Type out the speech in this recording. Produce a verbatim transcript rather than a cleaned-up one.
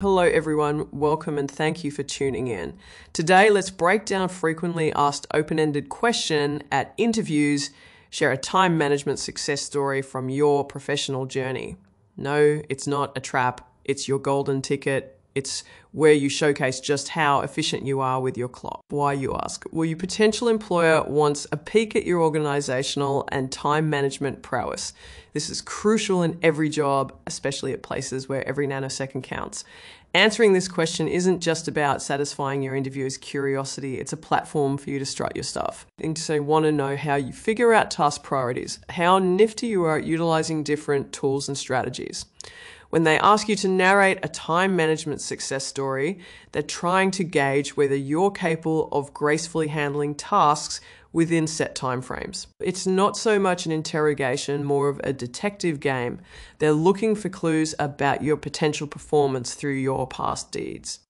Hello everyone, welcome and thank you for tuning in. Today, let's break down frequently asked open-ended question at interviews, share a time management success story from your professional journey. No, it's not a trap. It's your golden ticket. It's where you showcase just how efficient you are with your clock. Why, you ask? Well, your potential employer wants a peek at your organizational and time management prowess. This is crucial in every job, especially at places where every nanosecond counts. Answering this question isn't just about satisfying your interviewer's curiosity, it's a platform for you to strut your stuff. And so you want to know how you figure out task priorities, how nifty you are at utilizing different tools and strategies. When they ask you to narrate a time management success story, they're trying to gauge whether you're capable of gracefully handling tasks within set timeframes. It's not so much an interrogation, more of a detective game. They're looking for clues about your potential performance through your past deeds.